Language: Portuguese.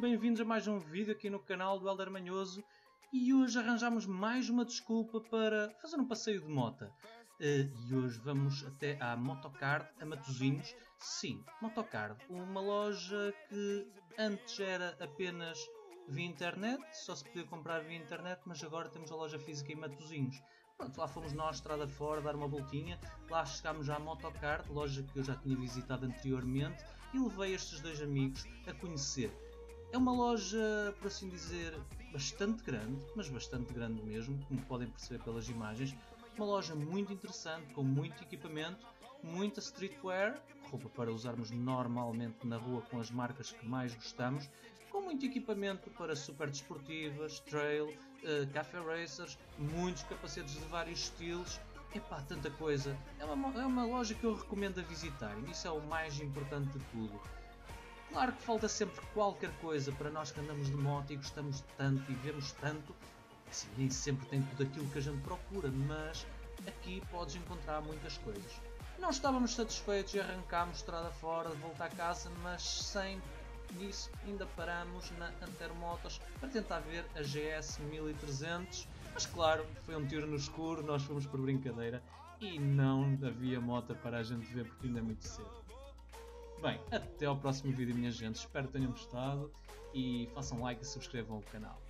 bem-vindos a mais um vídeo aqui no canal do Helder Manhoso. E hoje arranjámos mais uma desculpa para fazer um passeio de moto. E hoje vamos até à Motocard, a Matosinhos. Sim, Motocard, uma loja que antes era apenas via internet, só se podia comprar via internet, mas agora temos a loja física em Matosinhos. Pronto, lá fomos nós, estrada fora, dar uma voltinha, lá chegámos à Motocard, loja que eu já tinha visitado anteriormente, e levei estes dois amigos a conhecer. É uma loja, por assim dizer, bastante grande, mas bastante grande mesmo, como podem perceber pelas imagens. Uma loja muito interessante, com muito equipamento, muita streetwear, roupa para usarmos normalmente na rua com as marcas que mais gostamos, com muito equipamento para super desportivas, trail, café racers, muitos capacetes de vários estilos. Epá, tanta coisa. É uma loja que eu recomendo a visitar, e isso é o mais importante de tudo. Claro que falta sempre qualquer coisa para nós que andamos de moto e gostamos tanto e vemos tanto. Assim, nem sempre tem tudo aquilo que a gente procura, mas aqui podes encontrar muitas coisas. Não estávamos satisfeitos e arrancámos estrada fora de volta a casa, mas sem isso ainda paramos na Antermotors para tentar ver a GS1300. Mas claro, foi um tiro no escuro, nós fomos por brincadeira e não havia moto para a gente ver porque ainda é muito cedo. Bem, até ao próximo vídeo, minha gente. Espero que tenham gostado e façam like e subscrevam o canal.